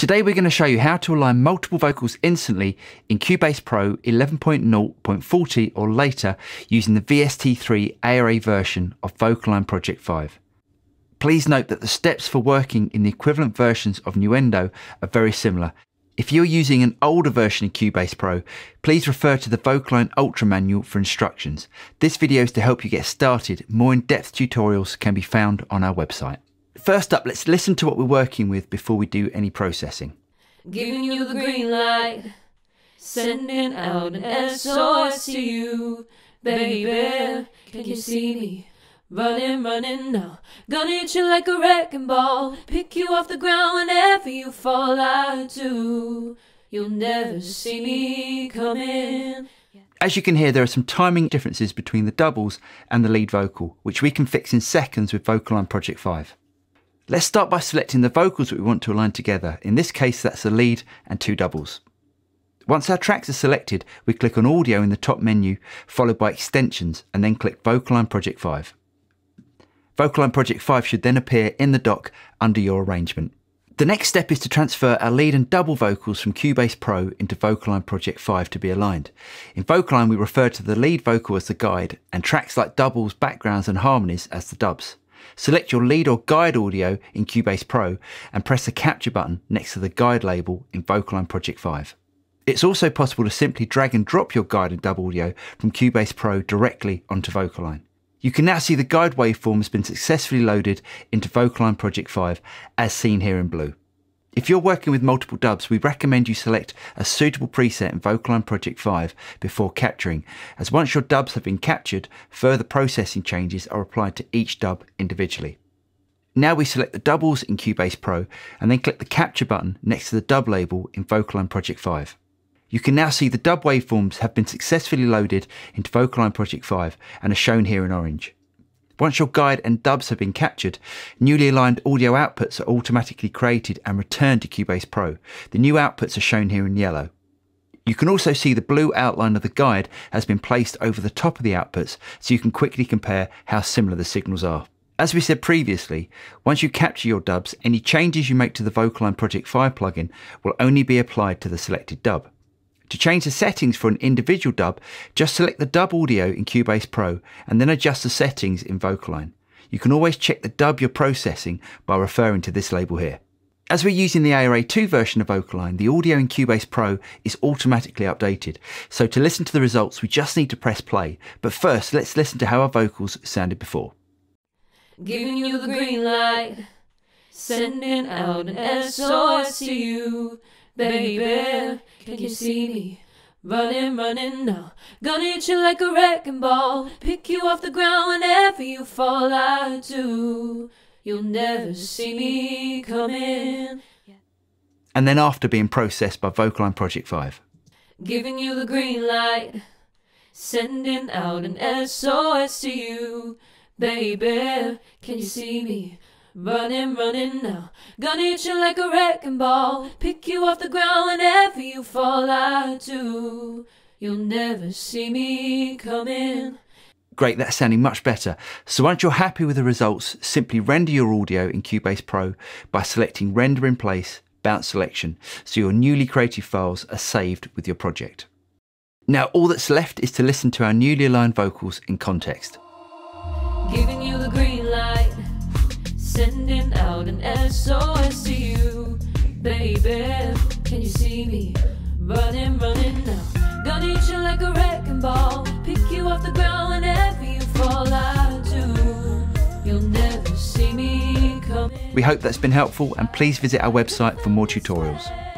Today we're going to show you how to align multiple vocals instantly in Cubase Pro 11.0.40 or later using the VST3 ARA version of VocAlign Project 5. Please note that the steps for working in the equivalent versions of Nuendo are very similar. If you're using an older version of Cubase Pro, please refer to the VocAlign Ultra manual for instructions. This video is to help you get started. More in-depth tutorials can be found on our website. First up, let's listen to what we're working with before we do any processing. Giving you the green light, sending out an SOS to you, baby, can you see me? Running, running now, gonna hit you like a wrecking ball, pick you off the ground whenever you fall, I do, you'll never see me coming. As you can hear, there are some timing differences between the doubles and the lead vocal, which we can fix in seconds with VocAlign Project 5. Let's start by selecting the vocals that we want to align together. In this case, that's the lead and two doubles. Once our tracks are selected, we click on Audio in the top menu, followed by Extensions, and then click VocAlign Project 5. VocAlign Project 5 should then appear in the dock under your arrangement. The next step is to transfer our lead and double vocals from Cubase Pro into VocAlign Project 5 to be aligned. In VocAlign, we refer to the lead vocal as the guide and tracks like doubles, backgrounds and harmonies as the dubs. Select your lead or guide audio in Cubase Pro and press the capture button next to the guide label in VocAlign Project 5. It's also possible to simply drag and drop your guide and dub audio from Cubase Pro directly onto VocAlign. You can now see the guide waveform has been successfully loaded into VocAlign Project 5 as seen here in blue. If you're working with multiple dubs, we recommend you select a suitable preset in VocAlign Project 5 before capturing, as once your dubs have been captured, further processing changes are applied to each dub individually. Now we select the doubles in Cubase Pro and then click the capture button next to the dub label in VocAlign Project 5. You can now see the dub waveforms have been successfully loaded into VocAlign Project 5 and are shown here in orange. Once your guide and dubs have been captured, newly aligned audio outputs are automatically created and returned to Cubase Pro. The new outputs are shown here in yellow. You can also see the blue outline of the guide has been placed over the top of the outputs so you can quickly compare how similar the signals are. As we said previously, once you capture your dubs, any changes you make to the VocAlign Project 5 plugin will only be applied to the selected dub. To change the settings for an individual dub, just select the dub audio in Cubase Pro and then adjust the settings in VocAlign. You can always check the dub you're processing by referring to this label here. As we're using the ARA2 version of VocAlign, the audio in Cubase Pro is automatically updated. So to listen to the results, we just need to press play. But first, let's listen to how our vocals sounded before. Giving you the green light, sending out an SOS to you. Baby, can you see me? Running, running now, gonna hit you like a wrecking ball, pick you off the ground whenever you fall, I do, you'll never see me coming. And then after being processed by VocAlign Project 5. Giving you the green light, sending out an SOS to you. Baby, can you see me? Running, running now, gonna hit you like a wrecking ball, pick you off the ground whenever you fall, I do, you'll never see me coming. Great, that's sounding much better. So once you're happy with the results, simply render your audio in Cubase Pro by selecting Render in Place, Bounce Selection, so your newly created files are saved with your project. Now all that's left is to listen to our newly aligned vocals in context. Giving you the green light, sending out an SOS to you. Baby, can you see me? Running, running now, gonna hit you like a wrecking ball, pick you off the ground whenever you fall, I do, you'll never see me coming. We hope that's been helpful and please visit our website for more tutorials.